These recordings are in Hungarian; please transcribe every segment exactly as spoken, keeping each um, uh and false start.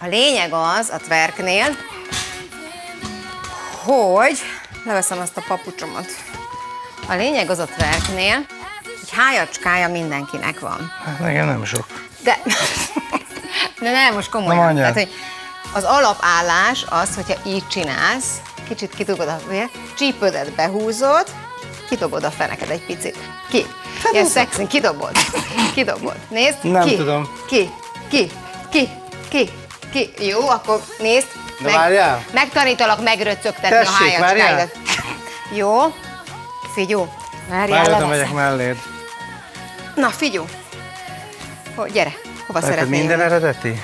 A lényeg az a twerknél, hogy leveszem azt a papucsomat. A lényeg az a twerknél, hogy hájacskája mindenkinek van. Hát nekem nem sok. De, de nem, most komolyan. Tehát, hogy az alapállás az, hogyha így csinálsz, kicsit kitugod a csípődet, behúzod, kidobod a feneked egy picit. Ki? Ilyen szexi, kidobod. Kidobod. Nézd, nem ki? Tudom. Ki? Ki? Ki? Ki? Ki? Jó, akkor nézd. Meg, várjál. Megtanítalak megröcögtetni a hájacskáidat. Jó. Figyó. Várjál, várjál, megyek melléd. Na, figyó. Ho, gyere, hova tehát szeretnél? Minden eredeti?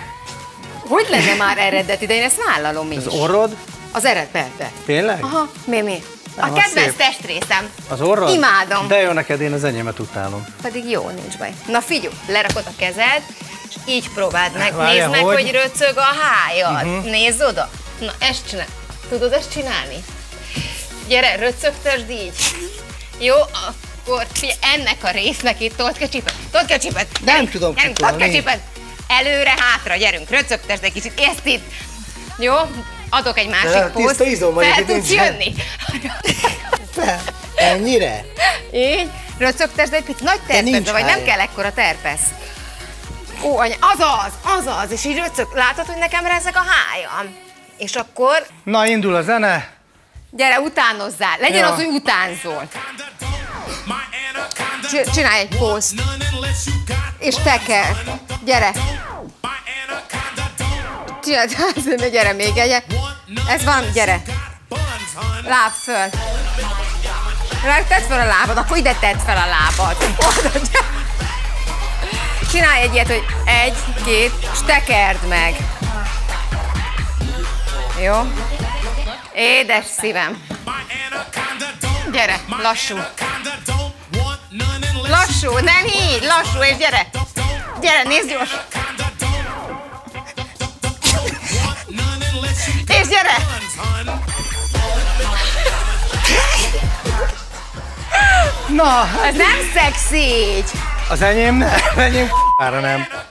Hogy lenne már eredeti, de én ezt vállalom is. Az orrod? Az eredetbe. Tényleg? Aha, mi, mi? Nem, a kedvenc testrészem. Az orrod? Imádom. De jó, neked én az enyémet utálom. Pedig jó, nincs baj. Na figyú, lerakod a kezed, és így próbáld meg. Várja, nézd meg, hogy, hogy röcög a hájad. Uh-huh. Nézd oda. Na, ezt csinál. Tudod ezt csinálni? Gyere, röcögtesd így. Jó, akkor figyelj, ennek a résznek itt told ki a csipet. Told ki a csipet. Nem tudom kitolni. Előre-hátra, gyerünk, röcögtesd egy kicsit. Ezt itt. Jó? Adok egy másik pózt. Fel tudsz jönni? Fel. Ennyire? Így. Röcögtesd egy picit. Nagy terpeszbe vagy, nem kell ekkora terpesz. Ó, anya, azaz, azaz. És így röcög. Látod, hogy nekem rezeg a hájam. És akkor... Na, indul a zene. Gyere, utánozzál. Legyen ja. az, hogy utánzol. Csinálj egy pózt. És teker. Gyere. Csináld, gyere még egyet. Ez van, gyere. Láb föl. Tedd fel a lábad, akkor ide tedd fel a lábad. Csinálj egy ilyet, hogy egy, két, és tekerd meg. Jó? Édes szívem. Gyere, lassú. Lassú, nem így, lassú, és gyere. Gyere, nézd gyors. És gyere! Na, ez nem szexi így! Az enyém nem, enyém ára nem.